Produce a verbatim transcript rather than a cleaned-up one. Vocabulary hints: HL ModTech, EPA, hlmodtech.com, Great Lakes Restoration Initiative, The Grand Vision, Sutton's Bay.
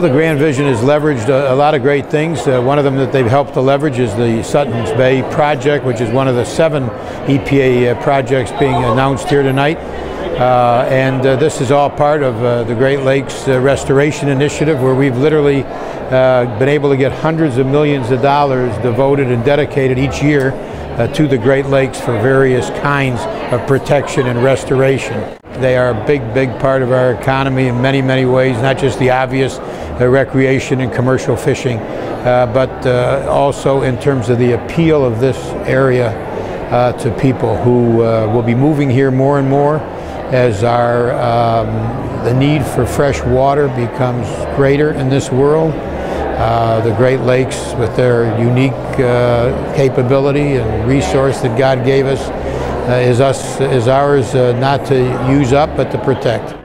The Grand Vision has leveraged a, a lot of great things. Uh, one of them that they've helped to leverage is the Sutton's Bay project, which is one of the seven E P A uh, projects being announced here tonight. Uh, and uh, this is all part of uh, the Great Lakes uh, Restoration Initiative, where we've literally uh, been able to get hundreds of millions of dollars devoted and dedicated each year uh, to the Great Lakes for various kinds of protection and restoration. They are a big, big part of our economy in many, many ways, not just the obvious uh, recreation and commercial fishing, uh, but uh, also in terms of the appeal of this area uh, to people who uh, will be moving here more and more as our um, the need for fresh water becomes greater in this world. Uh, the Great Lakes, with their unique uh, capability and resource that God gave us, Uh, is us is ours uh, not to use up, but to protect.